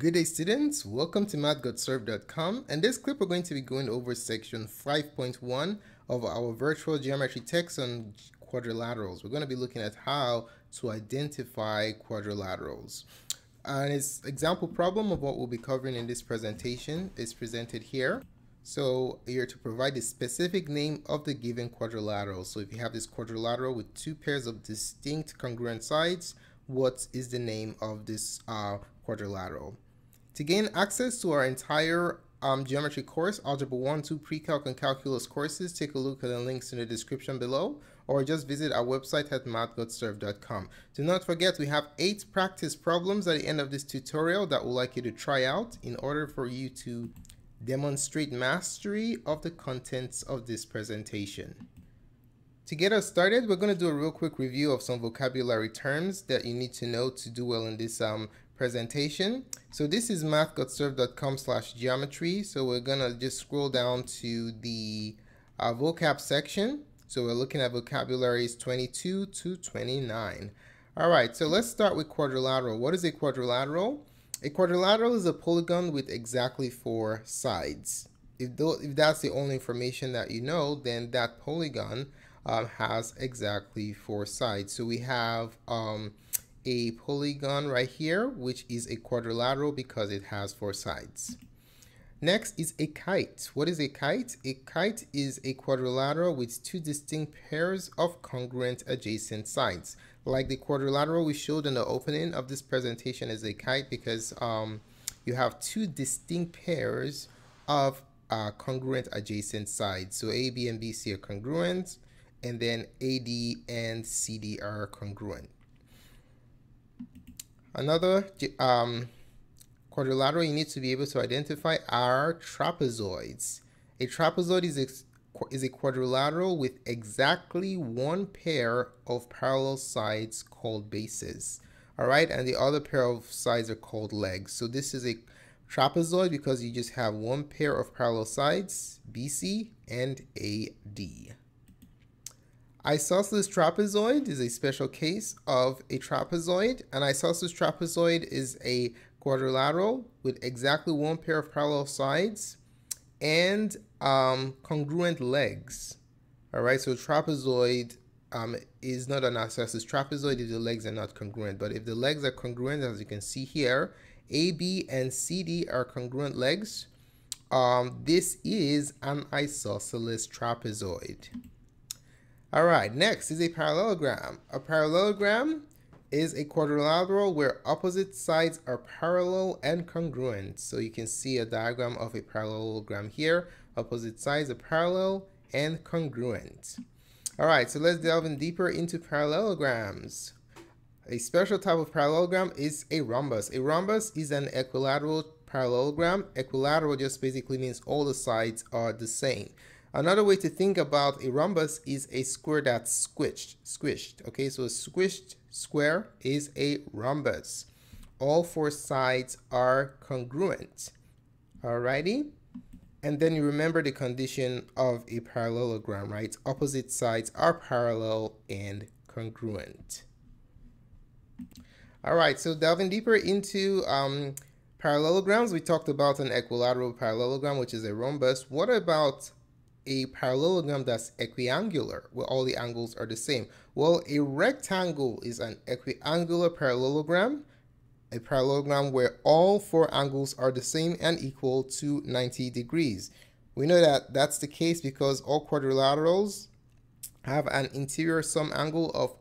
Good day, students. Welcome to mathgotserved.com. In this clip, we're going to be going over section 5.1 of our virtual geometry text on quadrilaterals. We're going to be looking at how to identify quadrilaterals. And it's example problem of what we'll be covering in this presentation is presented here. So you're to provide the specific name of the given quadrilateral. So if you have this quadrilateral with two pairs of distinct congruent sides, what is the name of this quadrilateral? To gain access to our entire geometry course, Algebra 1, 2, Pre-Calc and Calculus courses, take a look at the links in the description below, or just visit our website at mathgotserved.com. Do not forget, we have 8 practice problems at the end of this tutorial that we'd like you to try out in order for you to demonstrate mastery of the contents of this presentation. To get us started, we're going to do a real quick review of some vocabulary terms that you need to know to do well in this presentation. So this is mathgotserved.com/geometry. So we're going to just scroll down to the vocab section. So we're looking at vocabularies 22 to 29. All right, so let's start with quadrilateral. What is a quadrilateral? A quadrilateral is a polygon with exactly 4 sides. If that's the only information that you know, then that polygon has exactly 4 sides. So we have a polygon right here, which is a quadrilateral because it has 4 sides. Next is a kite. What is a kite? A kite is a quadrilateral with 2 distinct pairs of congruent adjacent sides. Like the quadrilateral we showed in the opening of this presentation is a kite because you have 2 distinct pairs of congruent adjacent sides. So AB and BC are congruent, and then AD and CD are congruent. Another quadrilateral you need to be able to identify are trapezoids. A trapezoid is a quadrilateral with exactly 1 pair of parallel sides called bases. All right, and the other pair of sides are called legs. So this is a trapezoid because you just have 1 pair of parallel sides, BC and AD. Isosceles trapezoid is a special case of a trapezoid. An isosceles trapezoid is a quadrilateral with exactly 1 pair of parallel sides and congruent legs. All right, so trapezoid is not an isosceles trapezoid if the legs are not congruent, but if the legs are congruent, as you can see here, AB and CD are congruent legs. This is an isosceles trapezoid. All right, next is a parallelogram. A parallelogram is a quadrilateral where opposite sides are parallel and congruent. So you can see a diagram of a parallelogram here. Opposite sides are parallel and congruent. All right, so let's delve in deeper into parallelograms. A special type of parallelogram is a rhombus. A rhombus is an equilateral parallelogram. Equilateral just basically means all the sides are the same. Another way to think about a rhombus is a square that's squished. Okay, so a squished square is a rhombus. All 4 sides are congruent. Alrighty. And then you remember the condition of a parallelogram, right? Opposite sides are parallel and congruent. All right, so delving deeper into parallelograms, we talked about an equilateral parallelogram, which is a rhombus. What about a parallelogram that's equiangular, where all the angles are the same? Well, a rectangle is an equiangular parallelogram, a parallelogram where all 4 angles are the same and equal to 90 degrees. We know that that's the case because all quadrilaterals have an interior sum angle of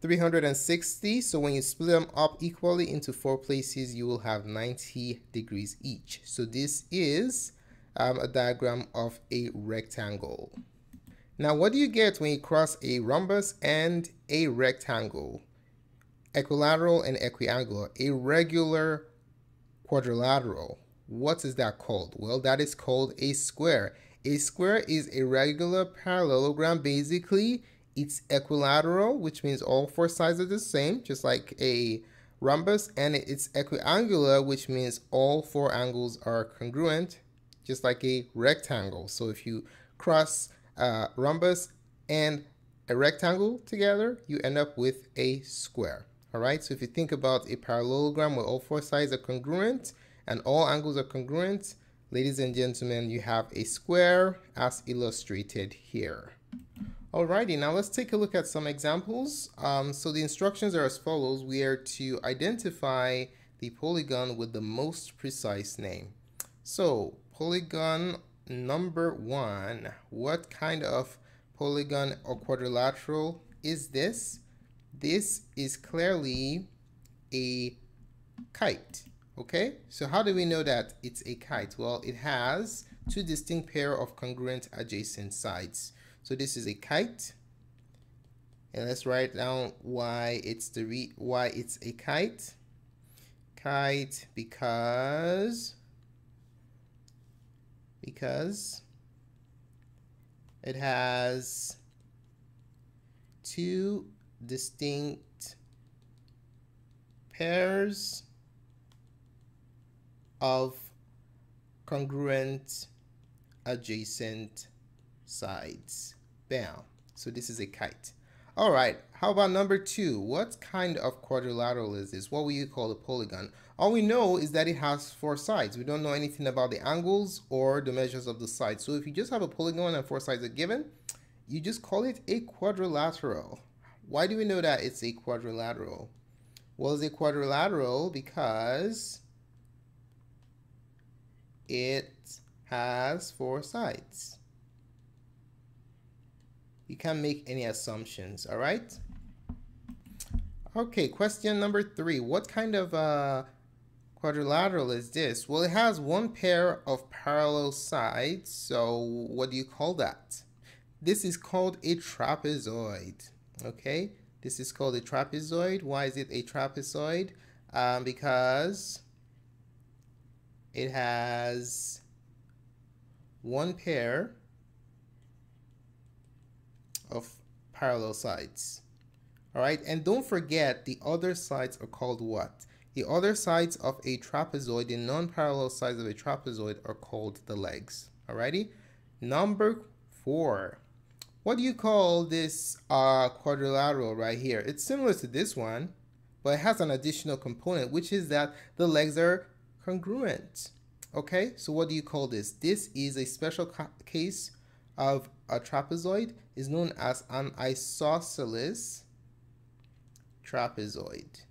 360. So when you split them up equally into 4 places, you will have 90 degrees each. So this is a diagram of a rectangle. Now, what do you get when you cross a rhombus and a rectangle? Equilateral and equiangular. A regular quadrilateral. What is that called? Well, that is called a square. A square is a regular parallelogram. Basically, it's equilateral, which means all 4 sides are the same, just like a rhombus, and it's equiangular, which means all 4 angles are congruent, just like a rectangle. So if you cross a rhombus and a rectangle together, you end up with a square. All right, so if you think about a parallelogram where all 4 sides are congruent and all angles are congruent, ladies and gentlemen, you have a square as illustrated here. Alrighty, now let's take a look at some examples. So the instructions are as follows. We are to identify the polygon with the most precise name. So polygon number one, what kind of polygon or quadrilateral is this? This is clearly a kite, okay? So how do we know that it's a kite? Well, it has two distinct pair of congruent adjacent sides. So this is a kite, and let's write down why it's a kite. Kite because it has two distinct pairs of congruent adjacent sides. Bam. So this is a kite. All right, how about number two? What kind of quadrilateral is this? What will you call a polygon? All we know is that it has four sides. We don't know anything about the angles or the measures of the sides. So if you just have a polygon and four sides are given, you just call it a quadrilateral. Why do we know that it's a quadrilateral? Well, it's a quadrilateral because it has four sides. You can't make any assumptions, all right? Okay, question number three. What kind of quadrilateral is this? Well, it has one pair of parallel sides, so what do you call that? This is called a trapezoid, okay? This is called a trapezoid. Why is it a trapezoid? Because it has one pair of parallel sides. All right, and don't forget the other sides are called what? The other sides of a trapezoid, the non-parallel sides of a trapezoid, are called the legs. Alrighty, number four. What do you call this quadrilateral right here? It's similar to this one, but it has an additional component, which is that the legs are congruent. Okay, so what do you call this? This is a special case of a trapezoid, is known as an isosceles trapezoid.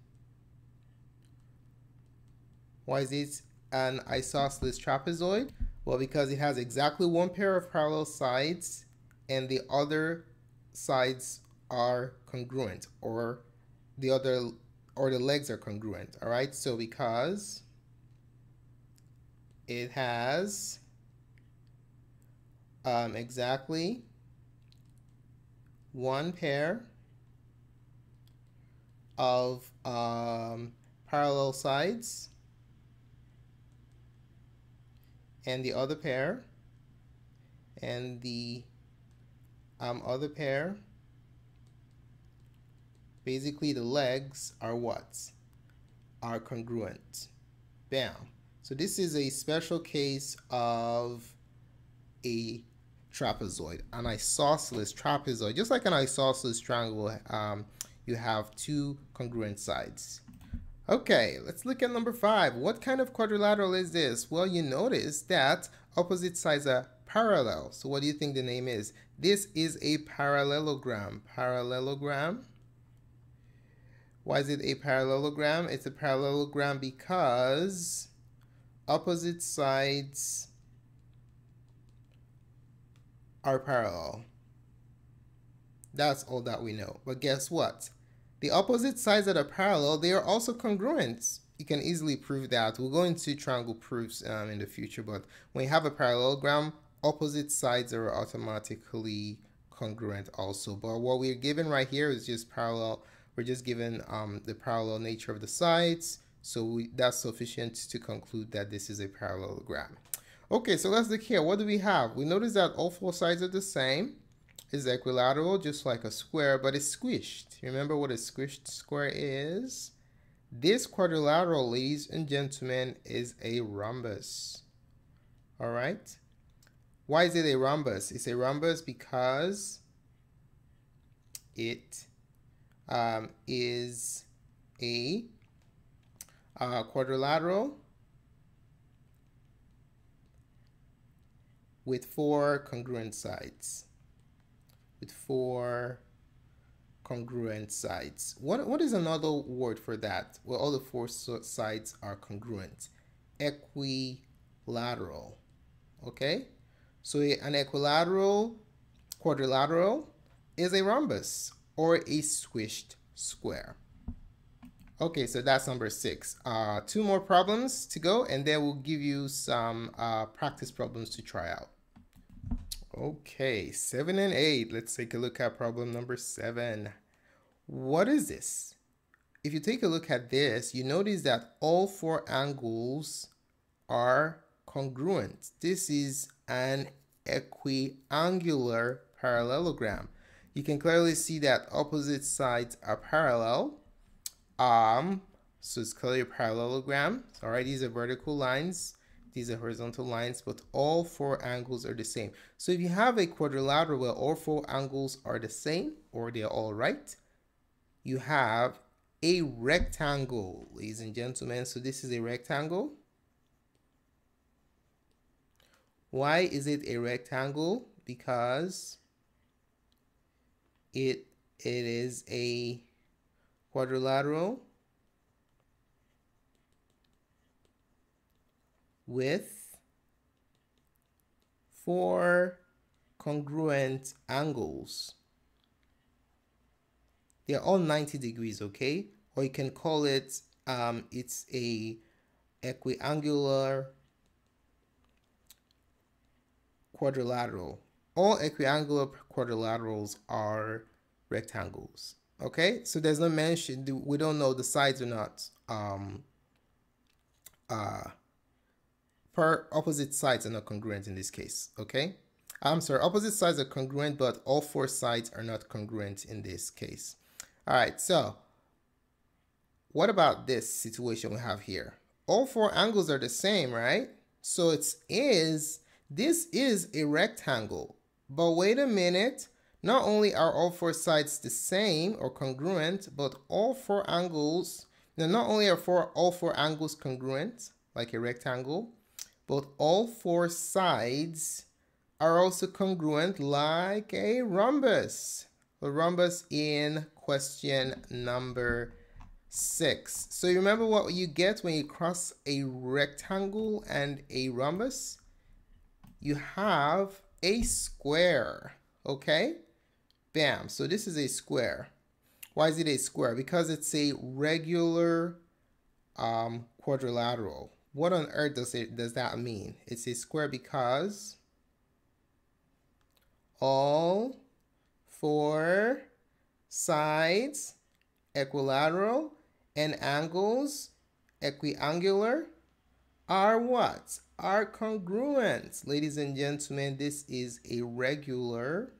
Why is it an isosceles trapezoid? Well, because it has exactly one pair of parallel sides and the other sides are congruent, or the legs are congruent. All right, so because it has exactly one pair of parallel sides and the other pair basically the legs are what? Are congruent. Bam. So this is a special case of a trapezoid, an isosceles trapezoid. Just like an isosceles triangle, you have two congruent sides. Okay, let's look at number five. What kind of quadrilateral is this? Well, you notice that opposite sides are parallel. So what do you think the name is? This is a parallelogram. Parallelogram. Why is it a parallelogram? It's a parallelogram because opposite sides are parallel. That's all that we know. But guess what? The opposite sides that are parallel, they are also congruent. You can easily prove that. We'll go into triangle proofs in the future, but when you have a parallelogram, opposite sides are automatically congruent also. But what we're given right here is just parallel. We're just given the parallel nature of the sides. So that's sufficient to conclude that this is a parallelogram. Okay, so let's look here. What do we have? We notice that all four sides are the same. It's equilateral, just like a square, but it's squished. Remember what a squished square is? This quadrilateral, ladies and gentlemen, is a rhombus. All right? Why is it a rhombus? It's a rhombus because it is a quadrilateral with four congruent sides. What is another word for that? Well, all the four sides are congruent. Equilateral. Okay? So an equilateral quadrilateral is a rhombus or a squished square. Okay, so that's number 6. Two more problems to go, and then we'll give you some practice problems to try out. Okay, 7 and 8. Let's take a look at problem number 7. What is this? If you take a look at this, you notice that all four angles are congruent. This is an equiangular parallelogram. You can clearly see that opposite sides are parallel. So it's clearly a parallelogram. All right, these are vertical lines. These are horizontal lines, but all four angles are the same. So if you have a quadrilateral where all four angles are the same, or they're all right, you have a rectangle, ladies and gentlemen. So this is a rectangle. Why is it a rectangle? Because it is a quadrilateral with four congruent angles. They're all 90 degrees, okay? Or you can call it, it's a equiangular quadrilateral. All equiangular quadrilaterals are rectangles. Okay, so there's no mention, we don't know the sides are not opposite sides are not congruent in this case. Okay, I'm sorry, opposite sides are congruent, but all four sides are not congruent in this case. All right, so what about this situation we have here? All four angles are the same, right? So this is a rectangle, but wait a minute. Not only are all four sides the same or congruent, but all four angles, all four angles congruent, like a rectangle, but all four sides are also congruent like a rhombus. The rhombus in question number 6. So you remember what you get when you cross a rectangle and a rhombus? You have a square, okay? Bam, so this is a square. Why is it a square? Because it's a regular quadrilateral. What on earth does that mean? It's a square because all four sides equilateral and angles equiangular are what? Are congruent. Ladies and gentlemen, this is a regular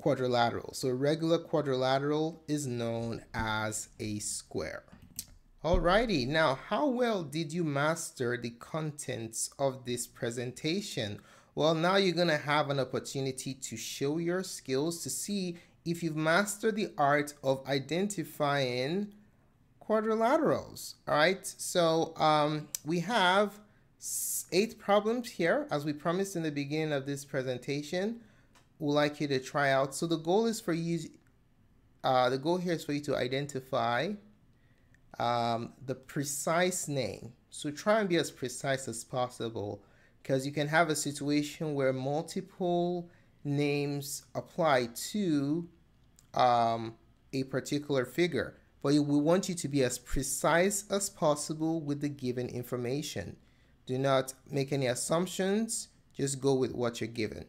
quadrilateral. So a regular quadrilateral is known as a square. Alrighty, now how well did you master the contents of this presentation? Well, now you're going to have an opportunity to show your skills to see if you've mastered the art of identifying quadrilaterals. Alright, so we have 8 problems here, as we promised in the beginning of this presentation. We'd like you to try out. So the goal is for you, the goal here is for you to identify the precise name. So try and be as precise as possible, because you can have a situation where multiple names apply to a particular figure, but we want you to be as precise as possible with the given information. Do not make any assumptions, just go with what you're given.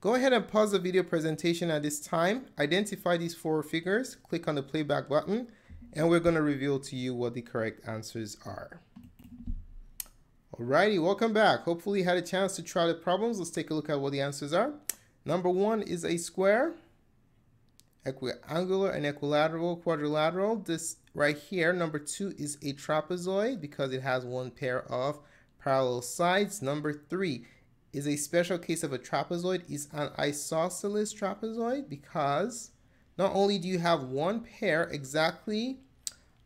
Go ahead and pause the video presentation at this time, identify these 4 figures, click on the playback button, and we're going to reveal to you what the correct answers are. Alrighty, welcome back. Hopefully you had a chance to try the problems. Let's take a look at what the answers are. Number 1 is a square, equiangular and equilateral quadrilateral. This right here, number 2 is a trapezoid because it has 1 pair of parallel sides. Number 3 is a special case of a trapezoid, is an isosceles trapezoid, because not only do you have 1 pair, exactly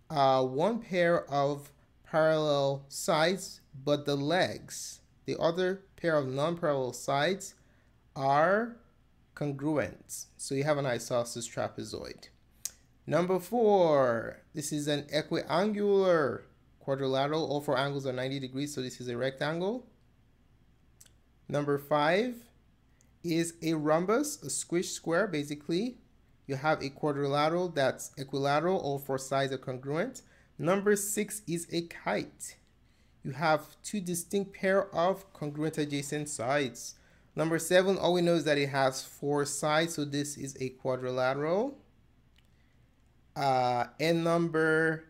1 pair of parallel sides, but the legs the other pair of non-parallel sides are congruent. So you have an isosceles trapezoid. Number four, this is an equiangular quadrilateral. All four angles are 90 degrees, so this is a rectangle. Number five is a rhombus, a squished square, basically. You have a quadrilateral that's equilateral. All four sides are congruent. Number six is a kite. You have two distinct pair of congruent adjacent sides. Number seven, all we know is that it has four sides, so this is a quadrilateral. And number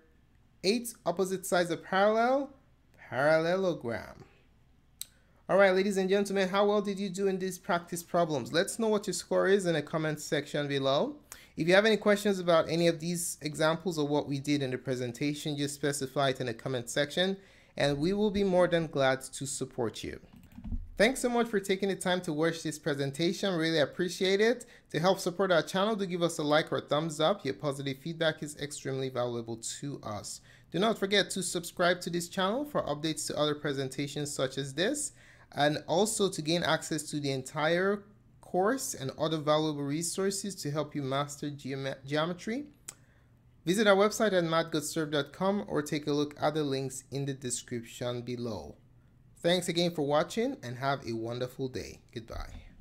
eight, opposite sides are parallel, parallelogram. All right, ladies and gentlemen, how well did you do in these practice problems? Let's know what your score is in the comment section below. If you have any questions about any of these examples or what we did in the presentation, just specify it in the comment section, and we will be more than glad to support you. Thanks so much for taking the time to watch this presentation. Really appreciate it. To help support our channel, do give us a like or a thumbs up. Your positive feedback is extremely valuable to us. Do not forget to subscribe to this channel for updates to other presentations such as this, and also to gain access to the entire course and other valuable resources to help you master geometry. Visit our website at mathgotserved.com or take a look at the links in the description below. Thanks again for watching and have a wonderful day. Goodbye.